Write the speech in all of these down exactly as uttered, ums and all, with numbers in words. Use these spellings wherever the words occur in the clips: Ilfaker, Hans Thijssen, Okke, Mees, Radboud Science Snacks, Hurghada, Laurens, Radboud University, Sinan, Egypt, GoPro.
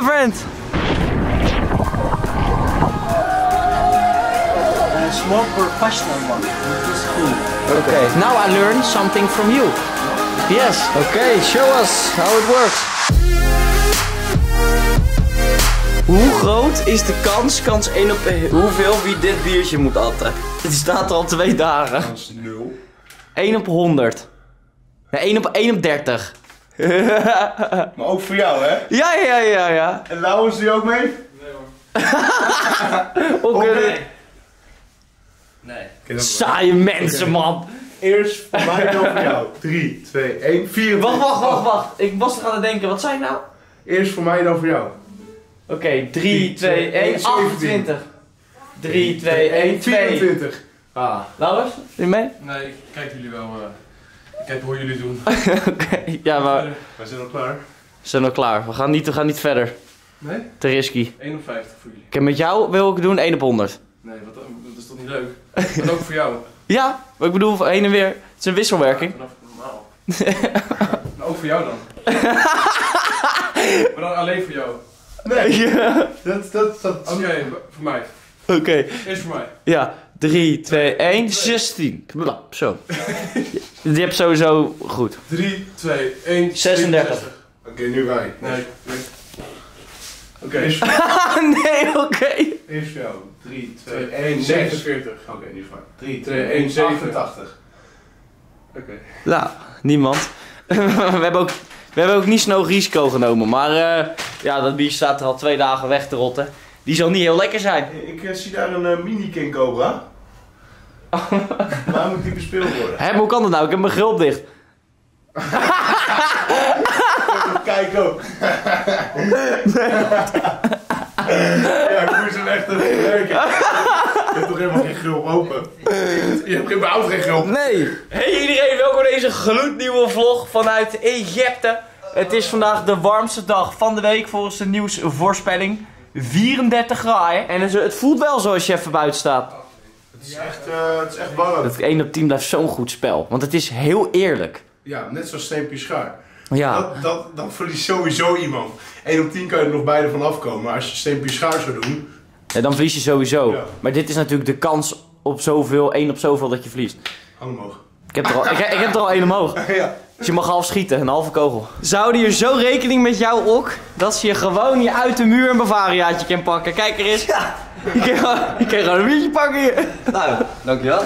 my friend. It's more professional one, which is cool. Okay. Okay, now I learned something from you. Yes. Okay, show us how it works. Hoe groot is de kans, kans één op één, hoeveel wie dit biertje moet atten? Het staat er al twee dagen. Kans nul. één op honderd. Nee, één op dertig. Maar ook voor jou, hè? Ja, ja, ja, ja. En Laurens, doe je ook mee? Nee, hoor. Oké. Okay. Nee. Saaie mensen, okay. Man. Eerst voor mij en dan voor jou. drie, twee, één, vier. Wacht, wacht, wacht, wacht. Ik was er aan het denken, wat zei ik nou? Eerst voor mij en dan voor jou. Oké, okay, drie, twee, één, achtentwintig. drie, twee, één, vierentwintig. Ah, Laurens, doe je mee? Nee, ik kijk jullie wel. Uh, ik kijk hoe jullie doen. Oké, okay, ja, maar. We zijn al klaar. We zijn al klaar, we gaan niet, we gaan niet verder. Nee? Te risky. één op vijftig voor jullie. Kijk, met jou wil ik doen één op honderd. Nee, wat, dat is toch niet leuk? Dat ook voor jou. Ja, maar ik bedoel, heen en weer. Het is een wisselwerking. Ja, vanaf normaal. Nou, ook voor jou dan. Maar dan alleen voor jou. Nee, ja. dat, dat, dat. Oké, okay, voor mij. Oké. Okay. Eerst voor mij. Ja, drie, twee, één, zestien. Bla, zo. Je hebt sowieso goed. drie, twee, één, zesendertig. Oké, okay, nu wij. Nee. nee. Oké. Okay. Eerst voor jou. Nee, oké. Okay. Eerst voor jou. drie, twee, één, zevenenveertig. Oké, okay, nu van. drie, twee, één, zevenentachtig. Oké. Okay. Nou, niemand. We hebben ook... We hebben ook niet snel risico genomen, maar uh, ja, dat bier staat er al twee dagen weg te rotten. Die zal niet heel lekker zijn. Ik uh, zie daar een uh, mini King Cobra. Waar moet die bespeeld worden? Hé, hoe kan dat nou? Ik heb mijn gril dicht. Kijk ook. Ja, ik moest hem echt een werken. Je hebt toch helemaal geen gril open? Je hebt überhaupt geen gril. Nee. Hey iedereen, welkom bij deze gloednieuwe vlog vanuit Egypte. Uh, Het is vandaag de warmste dag van de week volgens de nieuwsvoorspelling. vierendertig graden. En het voelt wel zo als je even buiten staat. Het is echt, uh, het is echt warm. Dat één op tien blijft zo'n goed spel. Want het is heel eerlijk. Ja, net zoals steempje schaar. Ja. Dat, dat, dat verliest sowieso iemand. één op tien kan je er nog beide van afkomen, maar als je steempje schaar zou doen... Ja, dan verlies je sowieso. Ja. Maar dit is natuurlijk de kans op zoveel, één op zoveel dat je verliest. Hang omhoog. Ik heb er al, ik, ik heb er al één omhoog. Ja. Dus je mag half schieten, een halve kogel. Ze houden hier zo rekening met jou, ook, dat ze je gewoon je uit de muur een Bavariaatje kan pakken. Kijk er eens. Ja. Je kan gewoon, je kan gewoon een biertje pakken hier. Nou, dankjewel.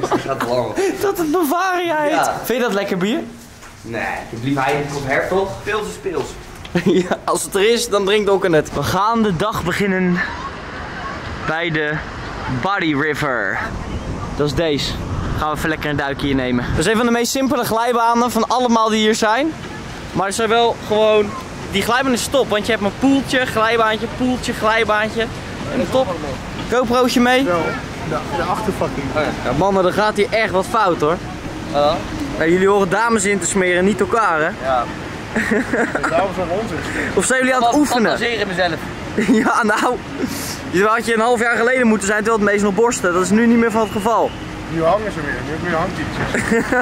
Dat gaat lang. Dat het Bavaria heet. Ja. Vind je dat lekker bier? Nee, ik blijf eigenlijk op hertog. Pils is pils. Ja, als het er is, dan drinkt ook een het. We gaan de dag beginnen bij de Body River. Dat is deze. Gaan we even lekker een duikje hier nemen. Dat is een van de meest simpele glijbanen van allemaal die hier zijn. Maar er zijn wel gewoon... Die glijbaan is top, want je hebt een poeltje, glijbaantje, poeltje, glijbaantje. En een top. GoPro'tje mee. Ja, de achterfucking. Ja, mannen, er gaat hier echt wat fout hoor. Uh. Ja, jullie horen dames in te smeren, niet elkaar hè? Ja. Dames van ons. Of zijn jullie aan het oefenen? Ik fantaseer in mezelf. Ja, nou. Dat had je een half jaar geleden moeten zijn terwijl het meest nog borsten. Dat is nu niet meer van het geval. Nu hangen ze weer, nu heb je weer hangtietjes.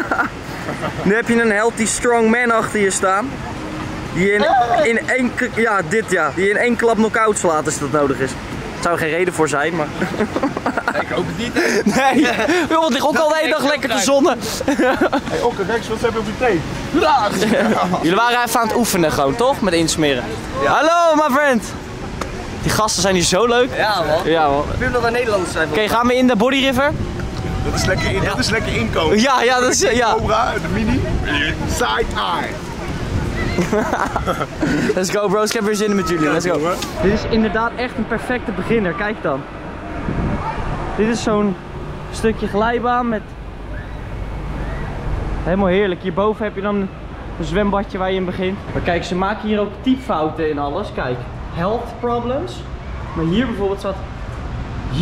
Nu heb je een healthy strong man achter je staan. Die in, in één, ja, dit ja. Die in één klap knock-out slaat als dat nodig is. Daar zou geen reden voor zijn, maar... Nee, ik hoop het niet. Nee, joh, het ligt ook al de hele dag lekker te zonnen. Hey, Okke, kijk eens, wat heb je op je thee? Jullie waren even aan het oefenen gewoon, toch? Met insmeren. Ja. Hallo, my friend! Die gasten zijn hier zo leuk. Ja, man. Ja, man. Ik vind dat wij Nederlanders zijn. Oké, gaan we in de Body River? Dat is lekker, in, dat is lekker inkomen. Ja, ja, dat is... Ja. Cobra, de mini. Side-eye. Let's go bros, ik heb weer zin in met jullie, let's go. Dit is inderdaad echt een perfecte beginner, kijk dan. Dit is zo'n stukje glijbaan met... Helemaal heerlijk, hierboven heb je dan een zwembadje waar je in begint. Maar kijk, ze maken hier ook typfouten in alles, kijk. Health problems, maar hier bijvoorbeeld staat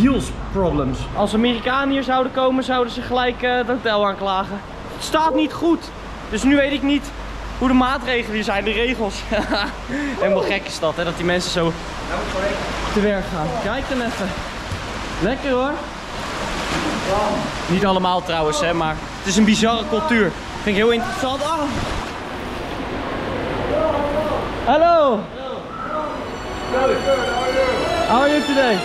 heels problems. Als Amerikanen hier zouden komen, zouden ze gelijk uh, het hotel aanklagen. Het staat niet goed, dus nu weet ik niet... Hoe de maatregelen hier zijn, de regels. Helemaal gek is dat, hè, dat die mensen zo te werk gaan. Kijk dan even. Lekker hoor. Niet allemaal trouwens, hè, maar het is een bizarre cultuur. Vind ik heel interessant. Ah. Hallo. Good, good. How are you? How are you today?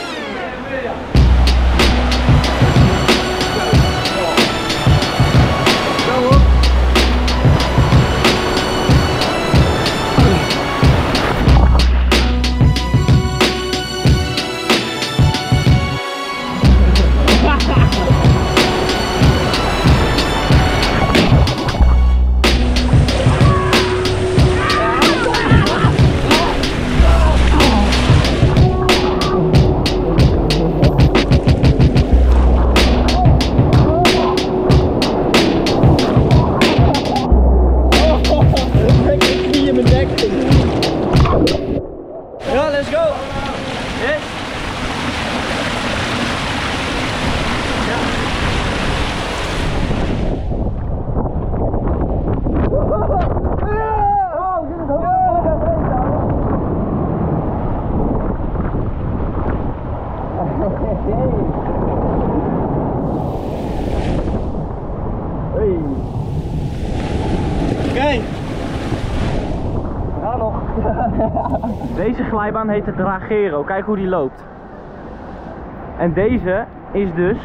Deze glijbaan heet de Dragero, kijk hoe die loopt. En deze is dus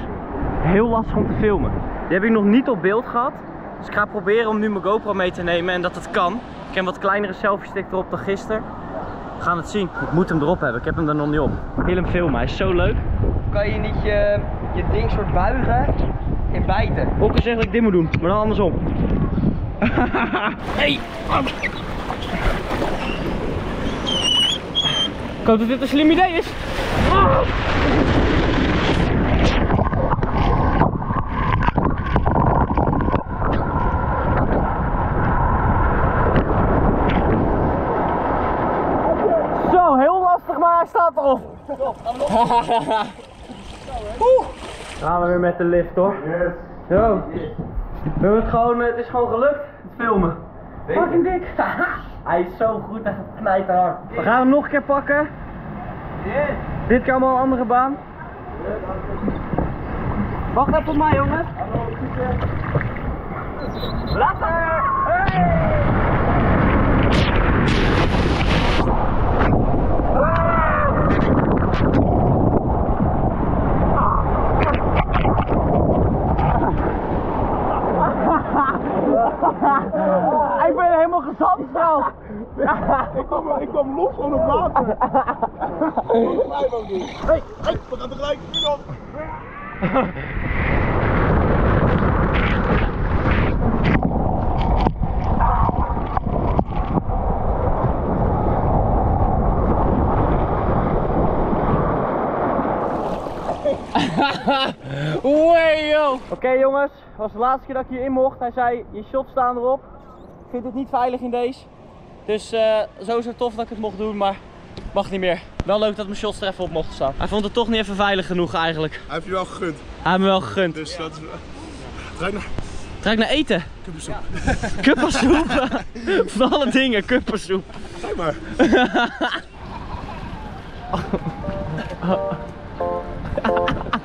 heel lastig om te filmen. Die heb ik nog niet op beeld gehad. Dus ik ga proberen om nu mijn GoPro mee te nemen en dat het kan. Ik heb wat kleinere selfie stick erop dan gisteren. We gaan het zien. Ik moet hem erop hebben, ik heb hem er nog niet op. Ik wil hem filmen, hij is zo leuk. Kan je niet je, je ding soort buigen en bijten? Ook al zeg dat ik dit moet doen, maar dan andersom. Hey! Ik hoop dat dit een slim idee is. Oh. Zo, heel lastig, maar hij staat erop. Oeh. Dan gaan we weer met de lift, hoor. Yes. Zo. We het, gewoon, het is gewoon gelukt, het filmen. Fucking dik. Hij is zo goed en knijt hard. We gaan hem nog een keer pakken. Yes. Dit kan wel een andere baan. Wacht even op mij, jongens. Hallo, later! Hey. Ik ben helemaal gezandstraald. ik, kwam, ik kwam los van het water. Hey, hey. We gaan tegelijk nu op. Oké, okay, jongens, het was de laatste keer dat ik hierin mocht. Hij zei, je shots staan erop. Ik vind het niet veilig in deze. Dus uh, sowieso tof dat ik het mocht doen, maar mag niet meer. Wel leuk dat mijn shots er even op mochten staan. Hij vond het toch niet even veilig genoeg eigenlijk. Hij heeft je wel gegund. Hij heeft me wel gegund. Dus dat is... Ruik naar... Ruik naar eten. Kuppersoep. Ja. Kuppersoep. Van alle dingen, kuppersoep. Zeg maar.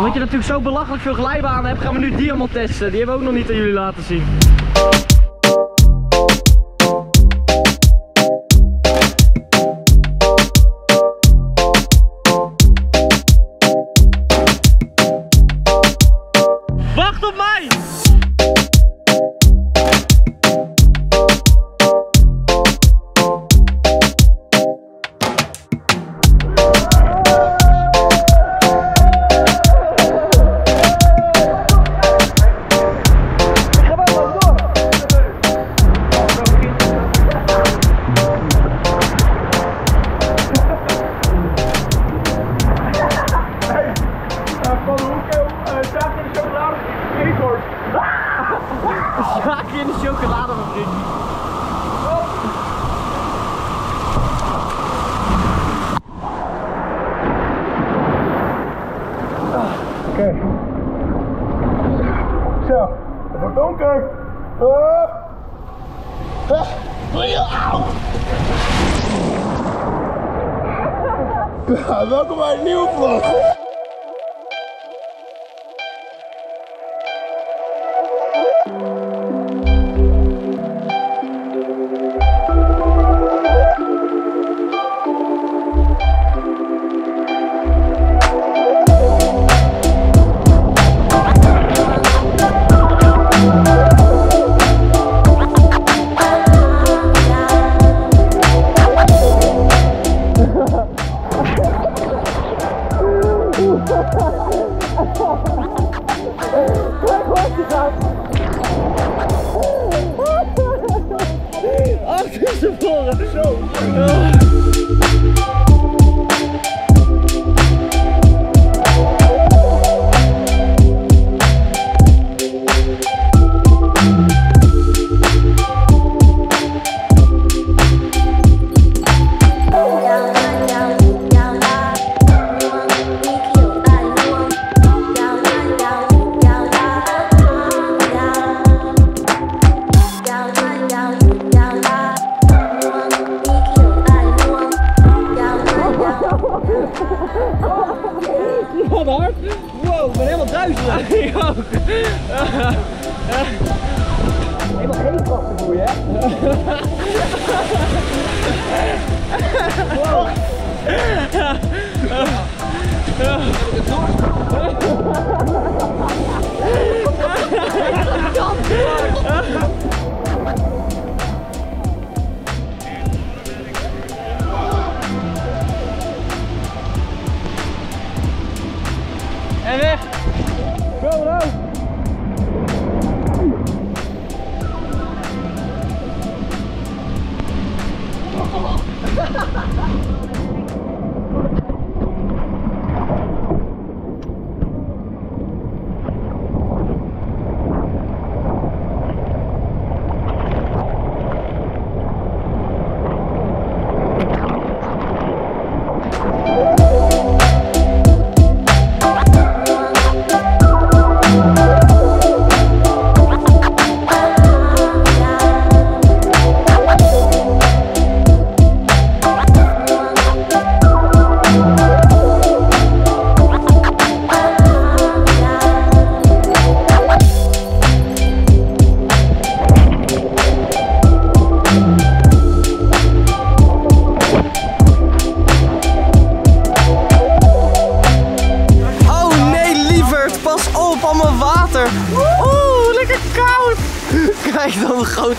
Omdat je natuurlijk zo belachelijk veel glijbanen hebt, gaan we nu die allemaal testen. Die hebben we ook nog niet aan jullie laten zien. Wacht op mij! Ja, welkom bij een nieuwe vlog.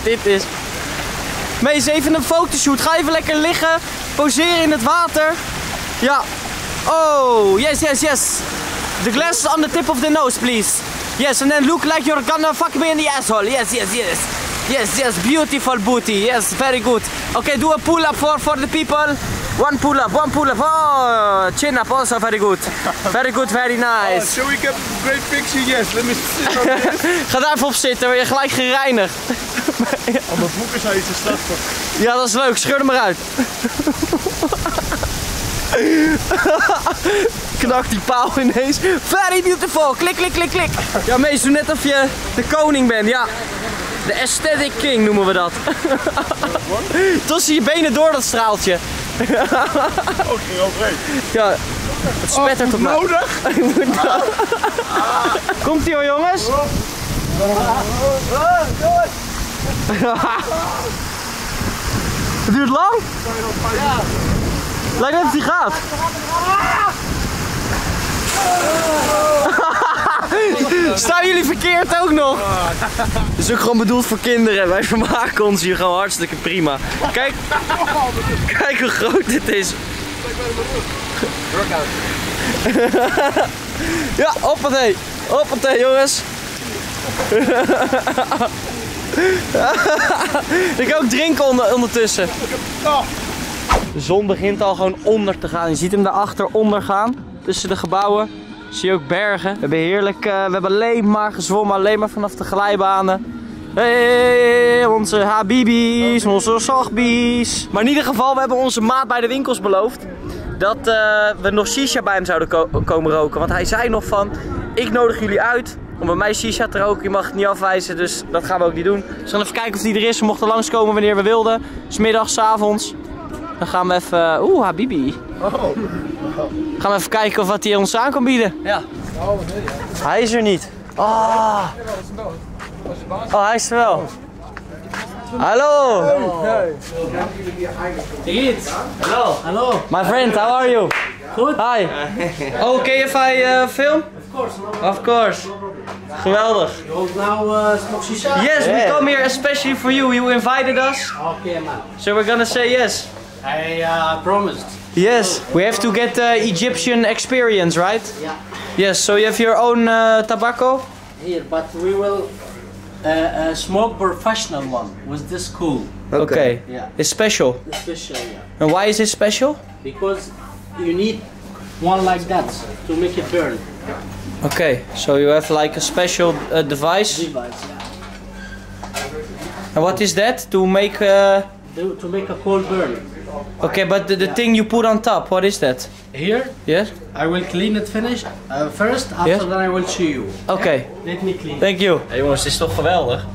Dit is. Mee eens even een fotoshoot. Ga even lekker liggen. Poseren in het water. Ja. Oh, yes, yes, yes. The glasses on the tip of the nose, please. Yes, and then look like you're gonna fuck me in the asshole. Yes, yes, yes. Yes, yes, beautiful booty. Yes, very good. Oké, okay, doe een pull-up voor for, for the people. One pull-up, one pull-up. Oh, chin-up also, very good. Very good, very nice. Oh, so we have a great picture, yes. Let me sit on this. Ga daar even op zitten, word je gelijk gereinigd. Oh, mijn boek is nou iets te stapelen. Ja, dat is leuk. Scheur hem maar uit. Knakt die paal ineens. Very beautiful. Klik, klik, klik, klik. Ja, mees, doe net of je de koning bent. Ja. De aesthetic king noemen we dat. Tussen je benen door dat straaltje. Oh, ging overheen. Ja. Het spettert op mij. Nodig? Komt-ie hoor, jongens. Het duurt lang? Ja. Lijkt net dat hij gaat. Staan jullie verkeerd ook nog? Het is ook gewoon bedoeld voor kinderen. Wij vermaken ons hier gewoon hartstikke prima. Kijk, kijk hoe groot dit is. Ja, hoppatee. Hoppatee, jongens. Ik kan ook drinken onder, ondertussen. De zon begint al gewoon onder te gaan. Je ziet hem daarachter onder gaan. Tussen de gebouwen. Zie je ook bergen. We hebben heerlijk, uh, we hebben alleen maar gezwommen. Alleen maar vanaf de glijbanen. Hey, onze habibi's, onze sachbies. Maar in ieder geval, we hebben onze maat bij de winkels beloofd. Dat uh, we nog shisha bij hem zouden ko komen roken. Want hij zei nog van, ik nodig jullie uit. Want bij mij shisha er ook, je mag het niet afwijzen, dus dat gaan we ook niet doen. Dus we gaan even kijken of die er is. We mochten langskomen wanneer we wilden. 'S middags, 's avonds. Dan gaan we even... Oeh, Habibi. Oh. Wow. Gaan we even kijken of wat hij ons aan kan bieden. Ja. Oh, wat wil je? Hij is er niet. Ah. Oh, hij is er wel. Hallo. Hey. Hey. Hello. Hello. My friend, how are you? Goed. Hi. Okay if I uh, film? Of course. Of course. Geweldig. You hold now uh, smoke shisha? Yes, yeah. We come here especially for you. You invited us. Okay, man. So we're gonna say yes. I uh, promised. Yes, we have to get the Egyptian experience, right? Yeah. Yes, so you have your own uh, tobacco? Here, but we will uh, uh, smoke professional one with this cool. Okay. Okay. Yeah. It's special? It's special, yeah. And why is it special? Because you need one like that to make it burn. Okay, so you have like a special uh, device? Device, yeah. And what is that? To make a... To, to make a cold burn. Okay, but the, the yeah. thing you put on top, what is that? Here? Yes? I will clean it finish uh, first, after yes? then I will show you. Oké. Okay. Let me clean. Thank you. Hey jongens, het is toch geweldig.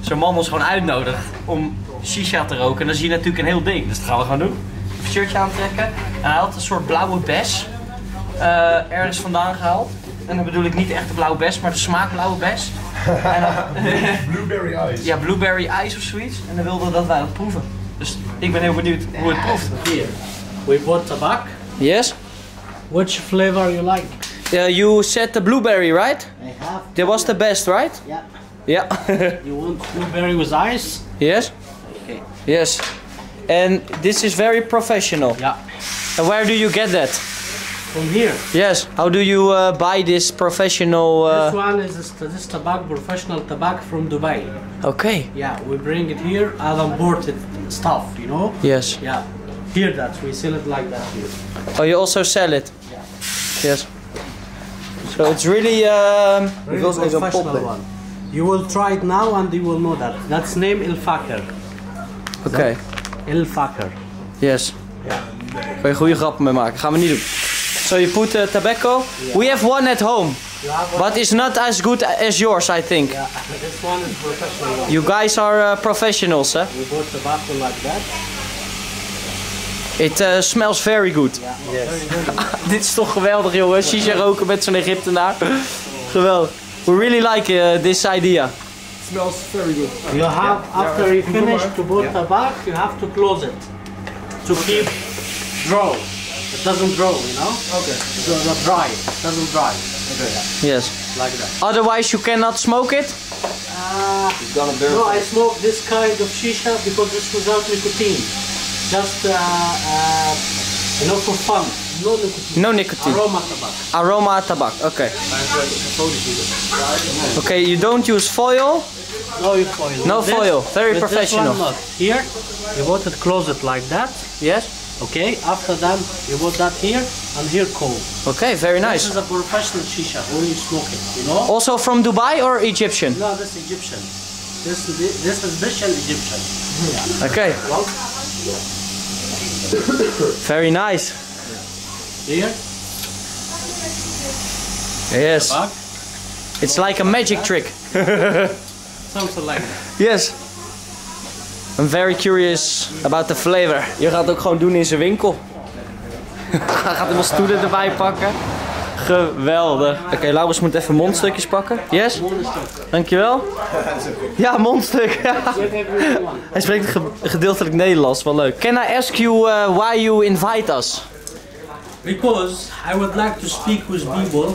Zo'n man ons gewoon uitnodigt om shisha te roken. En dan zie je natuurlijk een heel ding. Dus dat gaan we gewoon doen. Even een shirtje aantrekken. En hij had een soort blauwe bes uh, ergens vandaan gehaald. En dan bedoel ik niet echt de blauwe bes, maar de smaak blauwe bes. En dan, blueberry ice. Ja, blueberry ice of zoiets. En dan wilden we dat wij dat proeven. Dus ik ben heel benieuwd hoe het proeft. Here, we bought tobacco. Yes. Which flavor you like? Uh, you said the blueberry, right? I have. That was the best, right? Yeah. Yeah. You want blueberry with ice? Yes. Okay. Yes. And this is very professional. Yeah. And where do you get that? From here. Yes. How do you uh, buy this professional? Uh... This one is this, this tobacco, professional tobacco from Dubai. Okay. Yeah, we bring it here as imported stuff, you know. Yes. Yeah. Here that we sell it like that here. Oh, you also sell it. Yeah. Yes. So it's really um. Really professional one. You will try it now and you will know that. That's name Ilfaker. Okay. Ilfaker. Yes. Yeah. Kun je goede grappen mee maken? Gaan we niet doen. So you put uh, tobacco. Yeah. We have one at home, yeah, but, but it's not as good as yours, I think. Yeah, this one is professional one. You guys are uh, professionals, huh? We bought tobacco like that. It uh, smells very good. Yeah. Yes. Dit is toch geweldig, jongen. Shisha roken met zo'n Egyptenaar. Geweldig. We really like uh, this idea. It smells very good. You yeah. have after yeah. you finish to bought yeah. tobacco, you have to close it to keep draw. It doesn't grow, you know? Okay. It does not dry. It doesn't dry. Okay. Yes. Like that. Otherwise you cannot smoke it? Uh, it's gonna burn. No, I smoke this kind of shisha because it's without nicotine. Just, uh, uh, you know, for fun. No nicotine. No nicotine. Aroma tobacco. Aroma tobacco, okay. Okay, you don't use foil? No foil. No foil. Very professional. Here, you want it closed like that. Yes. Okay, after that you put that here and here cold. Okay, very nice. This is a professional shisha, when you smoke it, you know? Also from Dubai or Egyptian? No, this is Egyptian. This, this is special Egyptian. Yeah. Okay. Very nice. Yeah. Here? Yes. It's like a magic trick. Something like that. Yes. I'm very curious about the flavor. Je gaat het ook gewoon doen in zijn winkel. Hij gaat helemaal stoelen erbij pakken. Geweldig. Oké, okay, Laurens moet even mondstukjes pakken. Yes? Dankjewel. Ja, mondstuk. Hij spreekt ge gedeeltelijk Nederlands, wel leuk. Can I ask you uh, why you invite us? Because I would like to speak with people.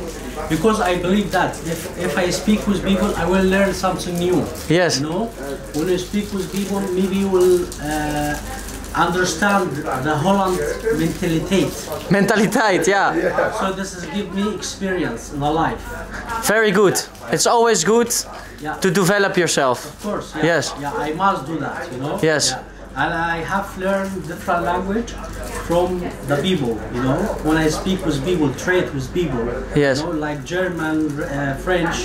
Because I believe that if, if I speak with people, I will learn something new. Yes. You know, when you speak with people, maybe you will uh, understand the Holland mentaliteit. Mentaliteit, yeah. yeah. So this is give me experience in my life. Very good. It's always good yeah. to develop yourself. Of course. Yeah. Yes. Yeah, I must do that. You know. Yes. Yeah. And I have learned different language from the people, you know. When I speak with people, trade with people, yes. you know, like German, uh, French,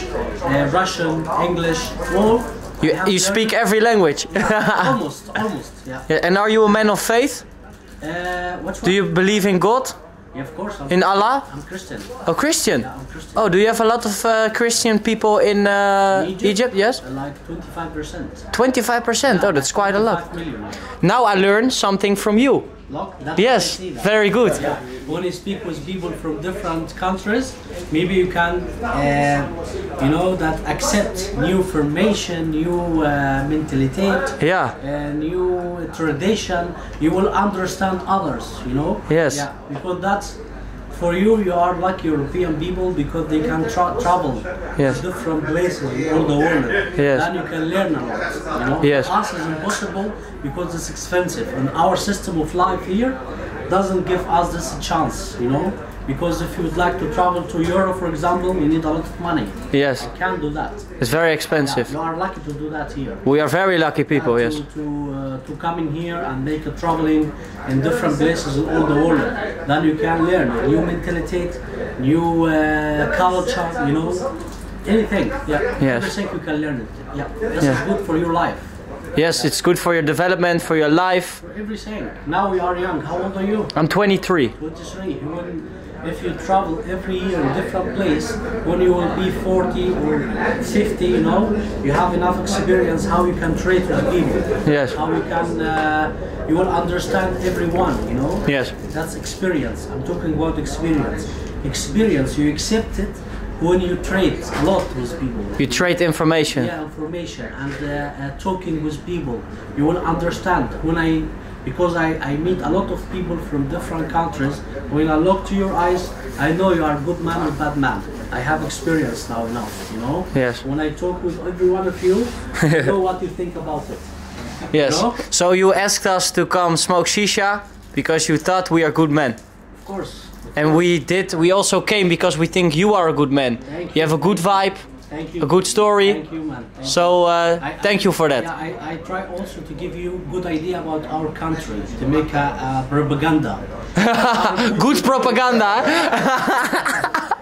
uh, Russian, English, all. You, you speak every language. Yeah, almost, almost, yeah. yeah. And are you a man of faith? Uh, which one? Do you believe in God? Yeah, of course. I'm in Allah? I'm Christian. Oh, Christian? Yeah, I'm Christian. Oh, do you have a lot of uh, Christian people in, uh, in Egypt? Egypt? Yes? Like twenty-five percent. twenty-five percent? Yeah, oh, that's quite a lot. Million. Now I learn something from you. Look, yes, very good. Yeah. When you speak with people from different countries, maybe you can, uh, you know, that accept new formation, new uh, mentality, yeah, uh, new tradition. You will understand others, you know. Yes. Yeah. Because that's for you, you are like European people because they can tra travel yes. to different places all the world. Yes. Then you can learn a lot. You know? Yes. For us, it's impossible because it's expensive, and our system of life here doesn't give us this chance. You know, because if you would like to travel to Europe, for example, you need a lot of money. Yes. You can't do that. It's very expensive. Yeah, you are lucky to do that here. We are very lucky people. Yeah, to, yes. To uh, to come in here and make a traveling in different places in all the world. Then you can learn a new mentality, new uh, culture, you know, anything. Yeah, yes. Everything you can learn it. Yeah, this yeah. is good for your life. Yes, yeah. It's good for your development, for your life. For everything. Now we are young. How old are you? I'm twenty-three. twenty-three. You will, if you travel every year in different place, when you will be forty or fifty, you know, you have enough experience how you can treat with people. Yes. How you can, uh, you will understand everyone, you know. Yes. That's experience. I'm talking about experience. Experience, you accept it when you trade a lot with people. You trade information. Yeah, information and uh, uh, talking with people. You will understand when I, because I, I meet a lot of people from different countries. When I look to your eyes, I know you are a good man or bad man. I have experience now enough, you know? Yes. When I talk with every one of you, I know what you think about it. Yes. You know? So you asked us to come smoke shisha because you thought we are good men. Of course. And we did, we also came because we think you are a good man. You. you have a good vibe, thank you. a good story. Thank you, man. Thank so uh, I, I, thank you for that. Yeah, I, I try also to give you a good idea about our country, to make a, a propaganda. Good propaganda.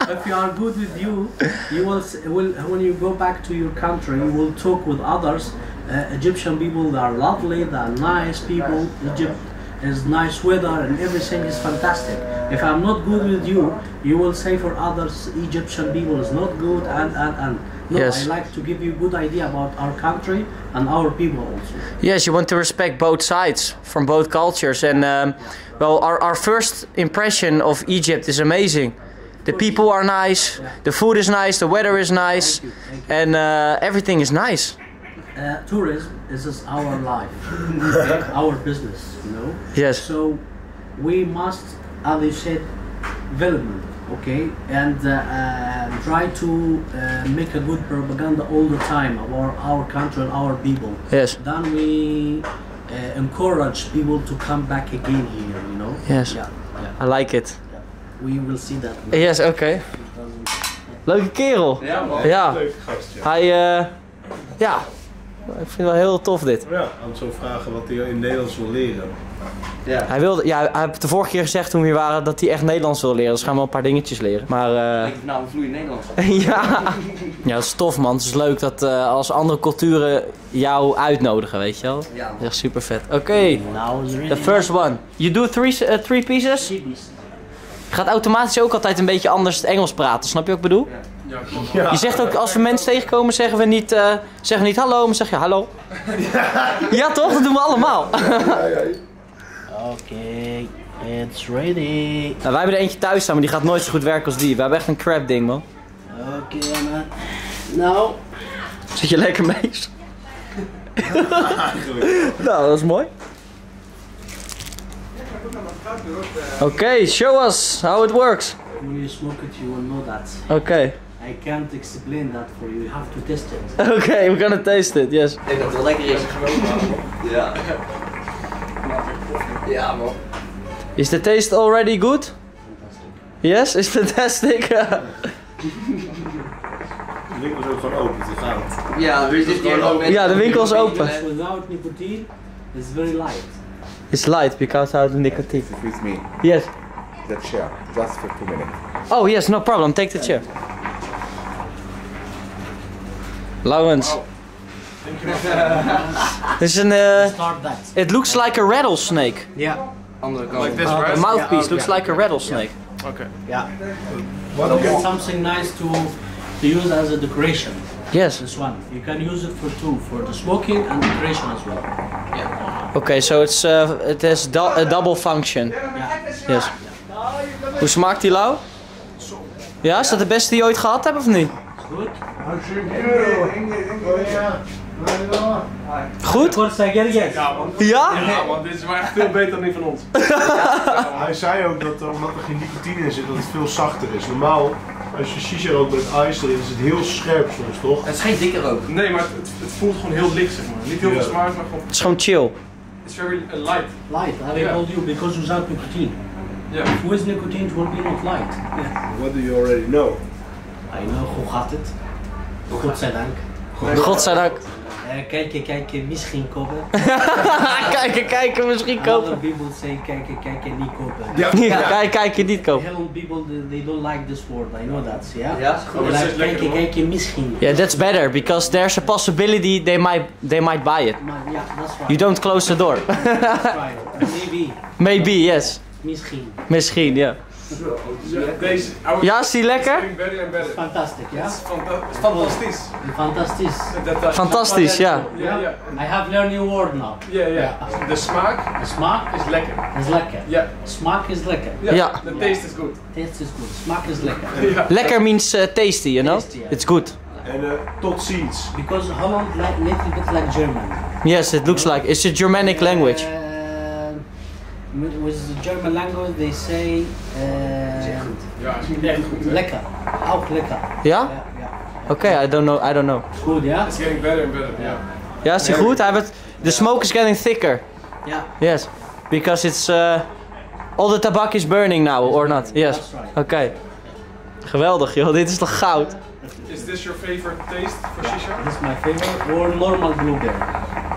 If you are good with you, you will, will, when you go back to your country, you will talk with others. Uh, Egyptian people, they are lovely, they are nice people. Egypt. It's nice weather and everything is fantastic. If I'm not good with you, you will say for others, Egyptian people is not good and and and. No, yes. I like to give you a good idea about our country and our people also. Yes, you want to respect both sides from both cultures. And um, well, our, our first impression of Egypt is amazing. The people are nice, yeah. The food is nice, the weather is nice, Thank you. Thank you. and uh, everything is nice. Uh, tourism is just our life, our business, you know. Yes. So we must, as you said, development, okay, and uh, uh, try to uh, make a good propaganda all the time about our country and our people. Yes. Then we uh, encourage people to come back again here, you know. Yes. Yeah, yeah. I like it. Yeah. We will see that. Later. Yes. Okay. Leuke kerel. Ja, man. Ja. Leuk gast. Ja. Hij, uh, ja. Ik vind het wel heel tof dit. Ja, aan zo'n vragen wat hij in Nederlands wil leren. Ja. Hij wilde, ja, hij heeft de vorige keer gezegd toen we hier waren dat hij echt Nederlands wil leren. Dus gaan we wel een paar dingetjes leren. Maar, uh... nou, vloeiend Nederlands. Ja. Ja, dat is tof, man. Het is leuk dat uh, als andere culturen jou uitnodigen, weet je wel. Ja. Dat is echt super vet. Oké, okay. The first one. You do three, uh, three pieces? Three pieces. Je gaat automatisch ook altijd een beetje anders het Engels praten, snap je wat ik bedoel? Ja. Ja. Je zegt ook, als we mensen tegenkomen, zeggen we niet, uh, zeggen we niet hallo, maar zeg je hallo. Ja. Ja toch, dat doen we allemaal. Ja, ja, ja. Oké, okay, it's ready. Nou, wij hebben er eentje thuis staan, maar die gaat nooit zo goed werken als die. We hebben echt een crap ding, man. Oké, okay, man. Nou. Zit je lekker mee? Nou, dat is mooi. Oké, okay, show us how it works. When you smoke it, you will know that. Okay. I can't explain that for you. You have to taste it. Okay, we're gonna taste it. Yes. Ik denk dat het wel lekker is. Ja. Ja, man. Is the taste already good? Fantastic. Yes, it's fantastic. De winkel is ook gewoon open, dus dat gaat. Ja, we zitten hier open. Ja, de winkel is open. Without nicotine, it's very light. It's light because of the nicotine. Excuse me. Yes. The chair, just for two minutes. Oh yes, no problem. Take the chair. Laurens. Wow. Thank you. There's an. Uh, it looks like a rattlesnake. Yeah. Andere kant. Like this, right? Uh, the mouthpiece yeah, looks yeah. like a rattlesnake. Yeah. Okay. Yeah. What okay. It's something nice to, to use as a decoration. Yes. This one. You can use it for two, for the smoking and decoration as well. Yeah. Okay, so it's uh, it has do a double function. Yeah. Yes. Yeah. Hoe smaakt die, Lau? Ja, is dat de beste die je ooit gehad hebt of niet? Goed. Goed? Ja? Ja, want dit is maar echt veel beter dan die van ons. Hij zei ook dat omdat er geen nicotine in zit, dat het veel zachter is. Normaal, als je shisha rookt met ijs erin, is het heel scherp soms, toch? Het is geen dikke rook. Nee, maar het, het voelt gewoon heel licht, zeg maar. Niet heel veel smaak, maar gewoon... Het is gewoon chill. It's very uh, light. Light, I yeah. told you, because without nicotine. Yeah. If with nicotine, it won't be not light. Yeah. What do you already know? I know, hoe gaat het? Godzijdank. Godzijdank. Uh, kijken, kijken, misschien kopen. kijken, kijken, misschien kopen. Other people say kijken, kijken, niet kopen. Ja, ja. ja. Kijken, kijken, niet kopen. Heel veel people, they don't like this word, I know that, yeah? Ja? They like kijken, kijken, kijken, misschien. Yeah, that's better, because there's a possibility they might, they might buy it. Yeah, that's right. You don't close the door. That's right. Maybe. Maybe, yes. Misschien. Misschien, ja. Ja, is die lekker? Fantastisch, ja? Fantastisch. Fantastisch. Fantastisch, ja. I have learned new word now. Ja, ja. De smaak. De smaak is lekker. Is lekker. Ja. Smaak is lekker. Ja. The taste is good. Taste is good. Smaak is lekker. Lekker means uh, tasty, you know? Tasty, yeah. It's good. And uh, tot ziens. Because Holland like little bit like German. Yes, it looks like. It's a Germanic language. Uh, With the German language they say lekker, ook lekker. Ja? Oké, I don't know, I don't know. Goed, ja? It's getting better and better, yeah. Ja, is die goed? The smoke is getting thicker. Ja. Yes, because it's uh, all the tobacco is burning now, or not? Yes. Oké. Geweldig, joh, dit is toch goud? Is this your favorite taste for shisha? This is my favorite, or normal blueberry.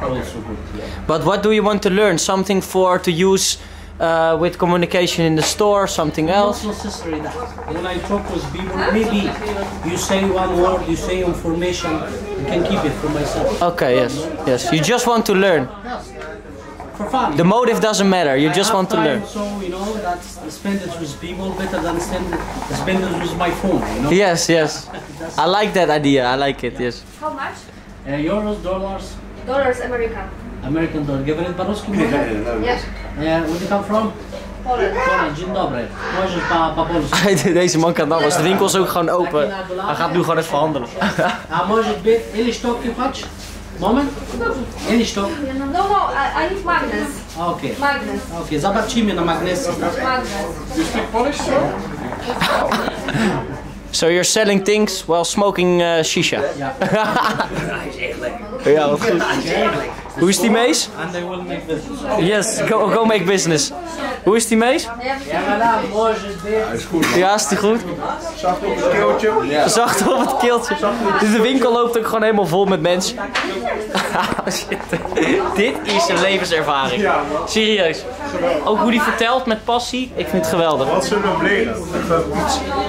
Also good, yeah. But what do you want to learn? Something for to use uh, with communication in the store, something else? Not necessarily that. When I talk with people, maybe you say one word, you say information, I can keep it for myself. Okay, yes, yes. You just want to learn. For fun. The motive doesn't matter, you I just want time, to learn. So, you know, that's spend it with people better than spend it, spend it with my phone, you know? Yes, yes. I like that idea, I like it, yeah. Yes. How much? Uh, euros, dollars. Dollars, American. American dollar. Give it Baruski. Yes. Yeah, where do you come from? Poland. Poland, dzień dobry. Możesz po polsku. Deze man kan alles. De winkel is ook gewoon open. Hij gaat nu gewoon even handelen. Ah, możesz bij Elistok kipach? Moment. Elistok. No, no, I need magnes. Okay. Magnes. Okay, zobaczymy na magnes. Magnes. You speak Polish, sir? So you're selling things while smoking uh, shisha. Ja. Ja, wat goed. Hoe is die mees? Yes, go, go make business. Hoe is die mees? Ja, is die goed? Zacht op het keeltje. Zacht op het keeltje. Dus de winkel loopt ook gewoon helemaal vol met mensen. Dit is een levenservaring. Serieus. Ook hoe die vertelt met passie. Ik vind het geweldig. Wat zullen we leren?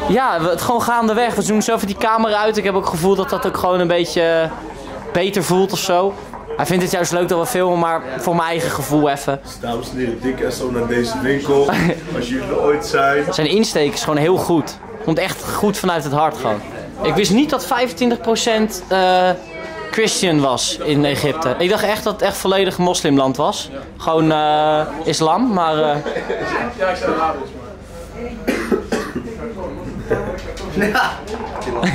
Ja, het gewoon gaandeweg. We zoomen zo even die camera uit. Ik heb ook het gevoel dat dat ook gewoon een beetje... beter voelt of zo. Hij vindt het juist leuk dat we filmen, maar voor mijn eigen gevoel even. Dames en heren, dik en zo naar deze winkel. Als jullie er ooit zijn. Zijn insteek is gewoon heel goed. Komt echt goed vanuit het hart gewoon. Ik wist niet dat vijfentwintig procent uh, Christian was in Egypte. Ik dacht echt dat het echt volledig moslimland was. Gewoon uh, islam, maar... Uh... Ja, ik zei Arabisch, maar...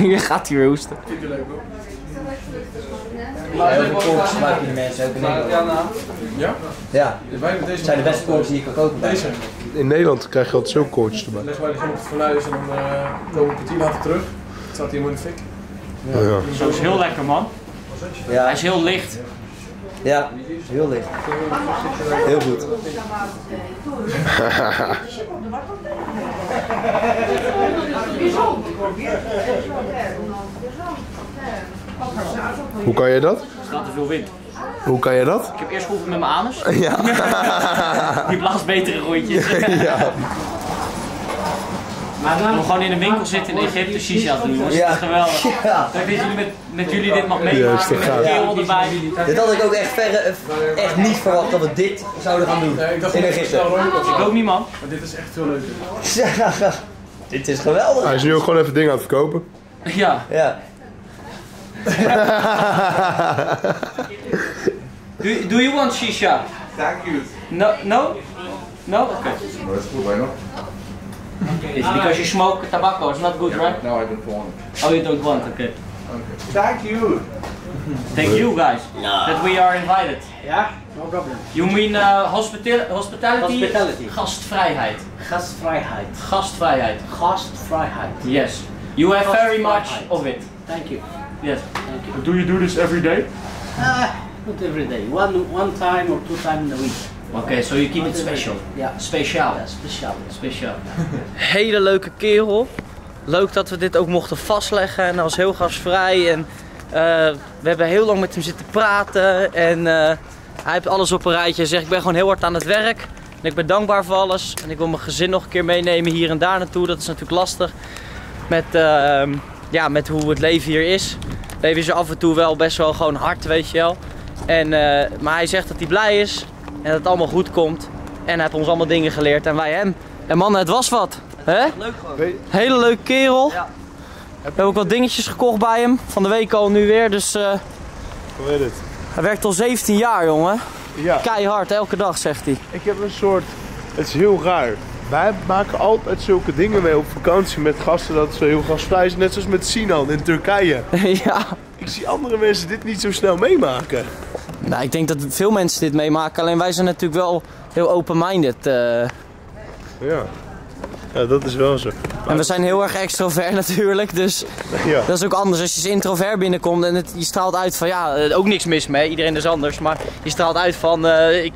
Je gaat hier hoesten. Vind je leuk, hoor. Heel veel korps maken die mensen ook in Nederland. Ja? Ja. Het zijn de beste korps die je kan kopen. Deze. In Nederland krijg je altijd zo'n korps te maken. Leggen wij gewoon op het fornuis en dan komen we tien later terug. Het staat hier mooi in de fik. Ja. Ja. Zo is heel lekker, man. Ja. Hij is heel licht. Ja, heel licht. Heel goed. Hoe kan jij dat? Er staat te veel wind. Hoe kan jij dat? Ik heb eerst geoefend met mijn anus. Ja. Die blaast betere rondjes. Ja. Om gewoon in een winkel zitten in Egypte shisha te doen, jongens. Ja. Dat is geweldig. Ja. Dat jullie met, met jullie dit mag meemaken. Kerel erbij. Dit had ik ook echt, verre, echt niet verwacht dat we dit zouden gaan doen. In Egypte. Ik ook niet, man. Maar dit is echt veel leuker. Ja. Dit is geweldig. Hij is nu ook gewoon even dingen aan het verkopen. Ja. Ja. do, do you want shisha? Thank you. No? No? No? Okay. No, that's good, why not? It's because you smoke tobacco, it's not good, yeah, right? No, I don't want. Oh, you don't want, okay. Okay. Thank you. Thank you guys, no. that we are invited. Yeah, no problem. You mean uh, hospita hospitality? Hospitality. Gastvrijheid. Gastvrijheid. Gastvrijheid. Gastvrijheid. Yes. You have very much of it. Thank you. Yes. Thank you. Do you do this every day? Uh, not every day. One, one time or two times in a week. Oké, okay, so you keep it special. Ja. Speciaal. Ja, speciaal. Speciaal. Hele leuke kerel. Leuk dat we dit ook mochten vastleggen en hij was heel gastvrij. En, uh, we hebben heel lang met hem zitten praten en uh, hij heeft alles op een rijtje. Hij zegt ik ben gewoon heel hard aan het werk en ik ben dankbaar voor alles. En ik wil mijn gezin nog een keer meenemen hier en daar naartoe. Dat is natuurlijk lastig met, uh, ja, met hoe het leven hier is. Het leven is af en toe wel best wel gewoon hard, weet je wel. En, uh, maar hij zegt dat hij blij is. En dat het allemaal goed komt. En hij heeft ons allemaal dingen geleerd en wij hem. En mannen, het was wat. Hè? He? Leuk gewoon. Hele leuke kerel. Ja. We hebben ook wat dingetjes gekocht bij hem. Van de week al nu weer, dus... Uh, hoe heet het? Hij werkt al zeventien jaar, jongen. Ja. Keihard, elke dag, zegt hij. Ik heb een soort... Het is heel raar. Wij maken altijd zulke dingen mee op vakantie met gasten. Dat is heel gastvrij is. Net zoals met Sinan in Turkije. Ja. Ik zie andere mensen dit niet zo snel meemaken. Nou, ik denk dat veel mensen dit meemaken, alleen wij zijn natuurlijk wel heel open-minded. Uh... Ja. Ja, dat is wel zo. Maar... En we zijn heel erg extrovert natuurlijk, dus ja. Dat is ook anders. Als je als introvert binnenkomt en het, je straalt uit van, ja, ook niks mis mee, iedereen is anders, maar je straalt uit van, uh, ik,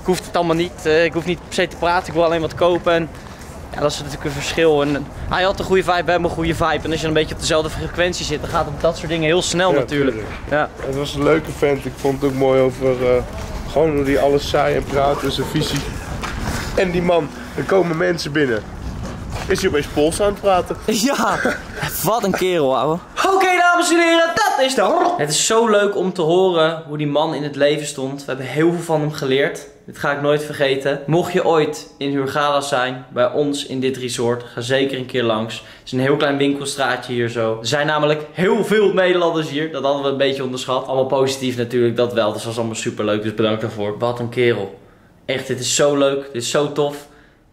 ik hoef het allemaal niet, uh, ik hoef niet per se te praten, ik wil alleen wat kopen. En, ja, dat is natuurlijk een verschil. En, hij had een goede vibe, we hebben een goede vibe. En als je een beetje op dezelfde frequentie zit, dan gaat het op dat soort dingen heel snel, ja, natuurlijk. Ja. Het was een leuke vent. Ik vond het ook mooi over uh, gewoon hoe hij alles zei en praatte, zijn visie. En die man, er komen mensen binnen. Is hij opeens Pools aan het praten? Ja, wat een kerel, ouwe. Oké, okay, dames en heren, dat is de... Het is zo leuk om te horen hoe die man in het leven stond. We hebben heel veel van hem geleerd. Dit ga ik nooit vergeten. Mocht je ooit in Hurghada zijn, bij ons in dit resort, ga zeker een keer langs. Het is een heel klein winkelstraatje hier zo. Er zijn namelijk heel veel Nederlanders hier. Dat hadden we een beetje onderschat. Allemaal positief natuurlijk, dat wel. Dus dat was allemaal super leuk, dus bedankt daarvoor. Wat een kerel. Echt, dit is zo leuk. Dit is zo tof.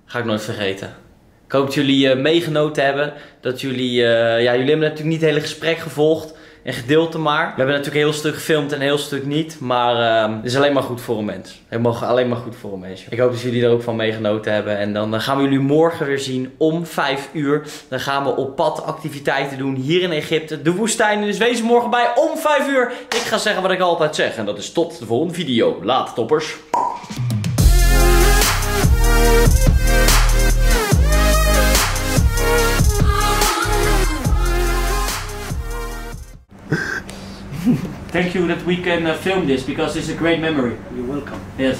Ga ik nooit vergeten. Ik hoop dat jullie uh, meegenoten hebben. Dat jullie, uh, ja, jullie hebben natuurlijk niet het hele gesprek gevolgd. Een gedeelte maar. We hebben natuurlijk een heel stuk gefilmd en een heel stuk niet. Maar uh, het is alleen maar goed voor een mens. We mogen alleen maar goed voor een mens. Ik hoop dat jullie er ook van meegenoten hebben. En dan uh, gaan we jullie morgen weer zien om vijf uur. Dan gaan we op pad activiteiten doen hier in Egypte. De woestijn. Dus wees er morgen bij om vijf uur. Ik ga zeggen wat ik altijd zeg. En dat is tot de volgende video. Later, toppers. Thank you that we can uh, film this because it's a great memory. You're welcome. Yes.